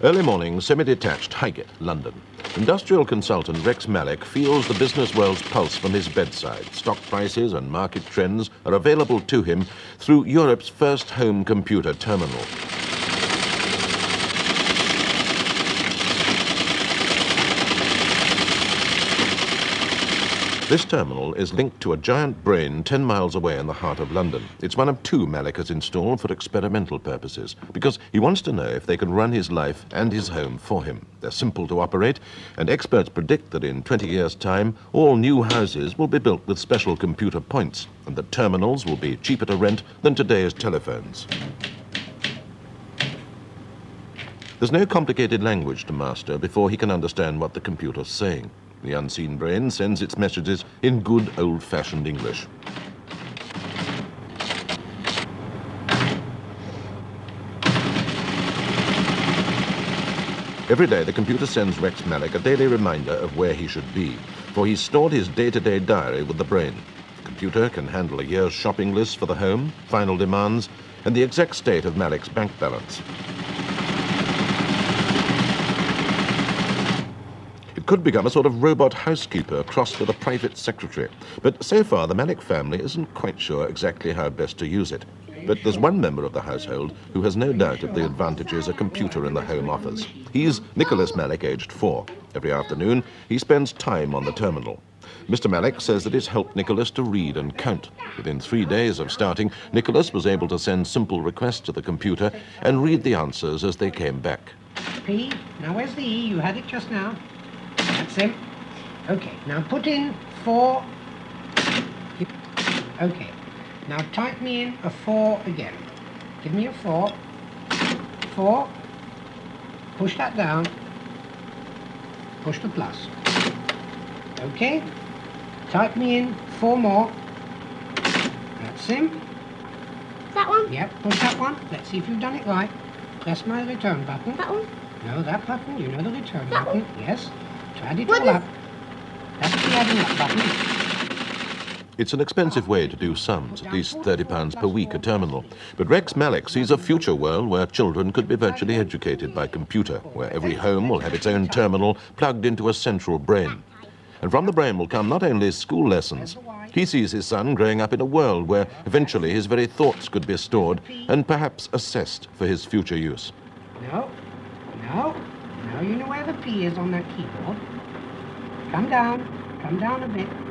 Early morning, semi-detached, Highgate, London. Industrial consultant Rex Malik feels the business world's pulse from his bedside. Stock prices and market trends are available to him through Europe's first home computer terminal. This terminal is linked to a giant brain 10 miles away in the heart of London. It's one of two Malik has installed for experimental purposes because he wants to know if they can run his life and his home for him. They're simple to operate, and experts predict that in 20 years' time, all new houses will be built with special computer points, and that terminals will be cheaper to rent than today's telephones. There's no complicated language to master before he can understand what the computer's saying. The unseen brain sends its messages in good old-fashioned English. Every day, the computer sends Rex Malik a daily reminder of where he should be, for he's stored his day-to-day diary with the brain. The computer can handle a year's shopping list for the home, final demands, and the exact state of Malik's bank balance. Could become a sort of robot housekeeper crossed with a private secretary. But so far, the Malik family isn't quite sure exactly how best to use it. But there's one member of the household who has no doubt of the advantages a computer in the home offers. He's Nicholas Malik, aged 4. Every afternoon, he spends time on the terminal. Mr. Malik says that it's helped Nicholas to read and count. Within 3 days of starting, Nicholas was able to send simple requests to the computer and read the answers as they came back. P, now where's the E? You had it just now. That's him. Okay, now put in 4. Okay, now type me in a 4 again. Give me a 4. 4. Push that down. Push the plus. Okay, type me in 4 more. That's him. That one? Yep, push that one. Let's see if you've done it right. Press my return button. That one? No, that button. You know the return button. Yes. It all up. That's the adding up button. It's an expensive way to do sums, at least £30 per week a terminal. But Rex Malik sees a future world where children could be virtually educated by computer, where every home will have its own terminal plugged into a central brain. And from the brain will come not only school lessons. He sees his son growing up in a world where eventually his very thoughts could be stored and perhaps assessed for his future use. No, no. Now you know where the P is on that keyboard. Come down a bit.